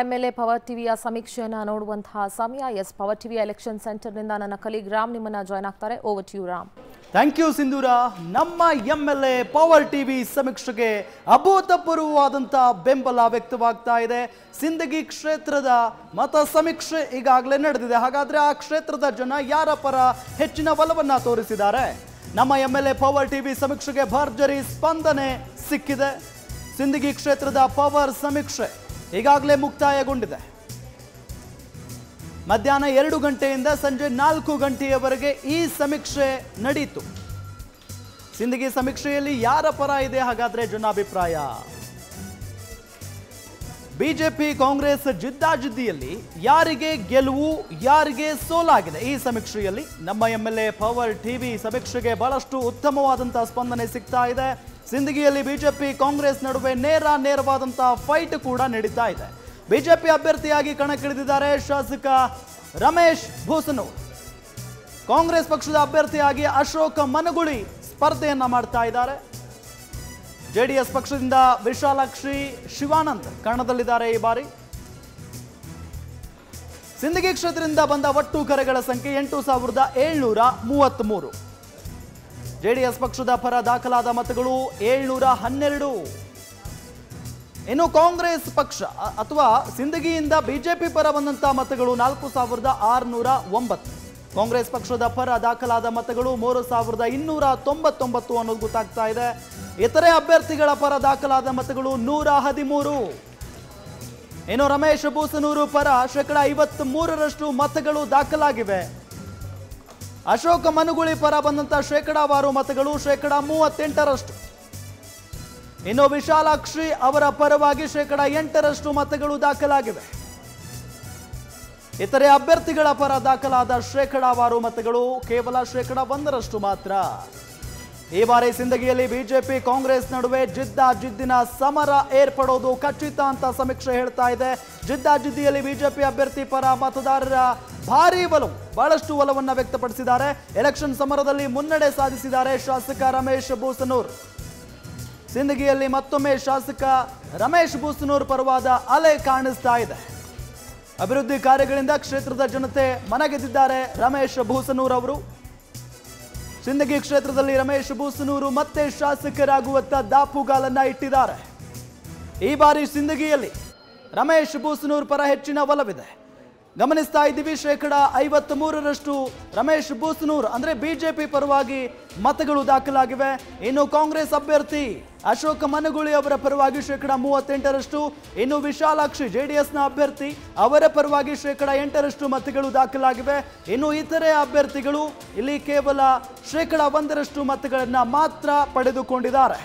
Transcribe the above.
MLA power ಟಿವಿಯ ಸಮೀಕ್ಷೆಯನ್ನು ನೋಡುವಂತಹ ಸಮಯ S power TV election center ನಿಂದ ನನ್ನ ಕಲೀಗ್ ರಾಮ್ ನಿಮ್ಮನ್ನ ಜಾಯಿನ್ ಆಗ್ತಾರೆ over to you Ram thank you Sindhura ನಮ್ಮ MLA ಪವರ್ ಟಿವಿ ಸಮೀಕ್ಷೆಗೆ ಅಭೂತಪೂರ್ವವಾದಂತ ಬೆಂಬಲ ವ್ಯಕ್ತವಾಗ್ತಾ ಇದೆ ಸಿಂದಗಿ ಕ್ಷೇತ್ರದ ಮತ ಸಮೀಕ್ಷೆ ಈಗಾಗಲೇ ನಡೆದಿದೆ ಹಾಗಾದ್ರೆ ಆ ಕ್ಷೇತ್ರದ ಜನ ಯಾರ ಪರ ಹೆಚ್ಚಿನ ಬಲವನ್ನ ತೋರಿಸಿದ್ದಾರೆ ನಮ್ಮ MLA ಪವರ್ ಟಿವಿ ಸಮೀಕ್ಷೆಗೆ ಭರ್ಜರಿ ಸ್ಪಂದನೆ ಸಿಕ್ಕಿದೆ ಸಿಂದಗಿ ಕ್ಷೇತ್ರದ ಪವರ್ ಸಮೀಕ್ಷೆ ಈಗಾಗಲೇ ಮುಕ್ತಾಯಗೊಂಡಿದೆ ಮಧ್ಯಾಹ್ನ 2 ಗಂಟೆಯಿಂದ ಸಂಜೆ 4 ಗಂಟೆಯವರೆಗೆ ಈ ಸಮೀಕ್ಷೆ ನಡೆಯಿತು ಸಿಂದಗಿ ಸಮೀಕ್ಷೆಯಲ್ಲಿ ಯಾರ ಪರ ಇದೆ ಹಾಗಾದ್ರೆ ಜನಾಭಿಪ್ರಾಯ ಬಿಜೆಪಿ ಕಾಂಗ್ರೆಸ್ ಜಿದ್ದಾಜಿದ್ದಿಯಲ್ಲಿ ಯಾರಿಗೆ ಗೆಲುವು ಯಾರಿಗೆ ಸೋಲಾಗಿದೆ ಈ ಸಮೀಕ್ಷೆಯಲ್ಲಿ ನಮ್ಮ MLA ಪವರ್ ಟಿವಿ ಸಮೀಕ್ಷೆಗೆ ಬಹಳಷ್ಟು ಉತ್ತಮವಾದಂತ ಸ್ಪಂದನೆ ಸಿಗ್ತಾ ಇದೆ ಸಿಂದಗಿಯಲ್ಲಿ ಬಿಜೆಪಿ ಕಾಂಗ್ರೆಸ್ ನಡುವೆ ನೇರವಾದಂತ ಫೈಟ್ ಕೂಡ ನಡೆಯುತ್ತಾ ಇದೆ ಬಿಜೆಪಿ ಅಭ್ಯರ್ಥಿಯಾಗಿ ಕಣಕ್ಕಿಳಿದಿದ್ದಾರೆ ಶಾಸಕ ರಮೇಶ್ ಭೂಸನೂರ್ ಕಾಂಗ್ರೆಸ್ ಪಕ್ಷದ ಅಭ್ಯರ್ಥಿಯಾಗಿ ಅಶೋಕ್ ಮನಗುಳಿ ಸ್ಪರ್ಧೆಯನ್ನ ಮಾಡ್ತಾ ಇದ್ದಾರೆ JDS ಪಕ್ಷದಿಂದ ವಿಶಾಲಾಕ್ಷಿ ಶಿವಾನಂದ್ ಕಣದಲ್ಲಿದ್ದಾರೆ ಈ ಬಾರಿ ಸಿಂದಗಿ ಕ್ಷೇತ್ರದಿಂದ ಬಂದ ಒಟ್ಟು ಕರೆಗಳ ಸಂಖ್ಯೆ 8733 JDS ಪಕ್ಷದ ಪರ ದಾಖಲಾದ ಮತಗಳು 712 ಇನ್ನು ಕಾಂಗ್ರೆಸ್ ಪಕ್ಷ ಅಥವಾ ಸಿಂದಗಿಯಿಂದ ಬಿಜೆಪಿ ಪರ ಬಂದಂತ ಮತಗಳು 4609 ಕಾಂಗ್ರೆಸ್ ಪಕ್ಷದ ಪರ ದಾಖಲಾದ ಮತಗಳು 3299 ಅನ್ನೋದು ಗೊತ್ತಾಗ್ತಾ ಇದೆ ಇತರೆ ಅಭ್ಯರ್ಥಿಗಳ ಪರ ದಾಖಲಾದ ಮತಗಳು 113 ಇನ್ನು ರಮೇಶ್ ಭೂಸನೂರು ಪರ ಶೇಕಡ 53% ಮತಗಳು ದಾಖಲಾಗಿವೆ ಅಶೋಕ ಮನಗುಳಿ ಪರ ಬಂದಂತ ಶೇಕಡಾವಾರು ಮತಗಳು ಶೇಕಡ 38%. ಇನ್ನು ವಿಶಾಲಾಕ್ಷಿ ಅವರ ಪರವಾಗಿ ಶೇಕಡ 8% ಮತಗಳು ದಾಖಲಾಗಿವೆ ಇತರೆ ಅಭ್ಯರ್ಥಿಗಳ ಪರ ದಾಖಲಾದ ಶೇಕಡಾವಾರು ಮತಗಳು ಕೇವಲ ಶೇಕಡ 1% ಮಾತ್ರ ಈ ಬಾರಿ ಸಿಂದಗಿಯಲ್ಲಿ ಬಿಜೆಪಿ ಕಾಂಗ್ರೆಸ್ ನಡುವೆ ಜಿದ್ದಾಜಿದ್ದಿನ ಸಮರ ಏರ್ಪಡೋದು ಖಚಿತ ಅಂತ ಸಮೀಕ್ಷೆ ಹೇಳ್ತಾ ಇದೆ ಜಿದ್ದಾಜಿದ್ದಿಯಲ್ಲಿ ಬಿಜೆಪಿ ಅಭ್ಯರ್ಥಿ ಪರ ಮತದಾರರ ಭಾರಿ ಒಲವು ಬಹಳಷ್ಟು ಒಲವನ್ನು ವ್ಯಕ್ತಪಡಿಸಿದ್ದಾರೆ ಎಲೆಕ್ಷನ್ ಸಮರದಲ್ಲಿ ಮುನ್ನಡೆ ಸಾಧಿಸಿದ್ದಾರೆ ಶಾಸಕ ರಮೇಶ್ ಭೂಸನೂರ್ ಸಿಂದಗಿಯಲ್ಲಿ ಮತ್ತೊಮ್ಮೆ ಶಾಸಕ ರಮೇಶ್ ಭೂಸನೂರ್ ಪರವಾದ ಅಲೆ ಕಾಣಿಸ್ತಾ ಇದೆ ಅಭಿವೃದ್ಧಿ ಕಾರ್ಯಗಳಿಂದ ಕ್ಷೇತ್ರದ ಜನತೆ ಮನಗೆದ್ದಿದ್ದಾರೆ ರಮೇಶ್ ಭೂಸನೂರ್ ಅವರು ಸಿಂದಗಿ ಕ್ಷೇತ್ರದಲ್ಲಿ ರಮೇಶ್ ಭೂಸನೂರು ಮತ್ತೆ ಶಾಸಕರಾಗುವತ್ತ ದಾಪುಗಾಲನ್ನ ಇಟ್ಟಿದ್ದಾರೆ ಈ ಬಾರಿ ಸಿಂದಗಿಯಲ್ಲಿ ರಮೇಶ್ ಭೂಸನೂರ್ ಪರ ಹೆಚ್ಚಿನ ಒಲವಿದೆ ಗಮನಿಸ್ತಾ ಇದ್ದೀವಿ ಶೇಕಡ 53% ರಮೇಶ್ ಭೂಸನೂರ್ ಅಂದ್ರೆ ಬಿಜೆಪಿ ಪರವಾಗಿ ಮತಗಳು ದಾಖಲಾಗಿವೆ ಇನ್ನು ಕಾಂಗ್ರೆಸ್ ಅಭ್ಯರ್ಥಿ ಅಶೋಕ ಮನಗುಳಿ ಅವರ ಪರವಾಗಿ ಶೇಕಡ 38%, ಇನ್ನು ವಿಶಾಲಾಕ್ಷಿ JDS ನ ಅಭ್ಯರ್ಥಿ ಅವರ ಪರವಾಗಿ ಶೇಕಡ 8% ಮತಗಳು ದಾಖಲಾಗಿವೆ ಇನ್ನು ಇತರೆ ಅಭ್ಯರ್ಥಿಗಳು ಇಲ್ಲಿ ಕೇವಲ ಶೇಕಡ 1% ಮತಗಳನ್ನು ಮಾತ್ರ ಪಡೆದುಕೊಂಡಿದ್ದಾರೆ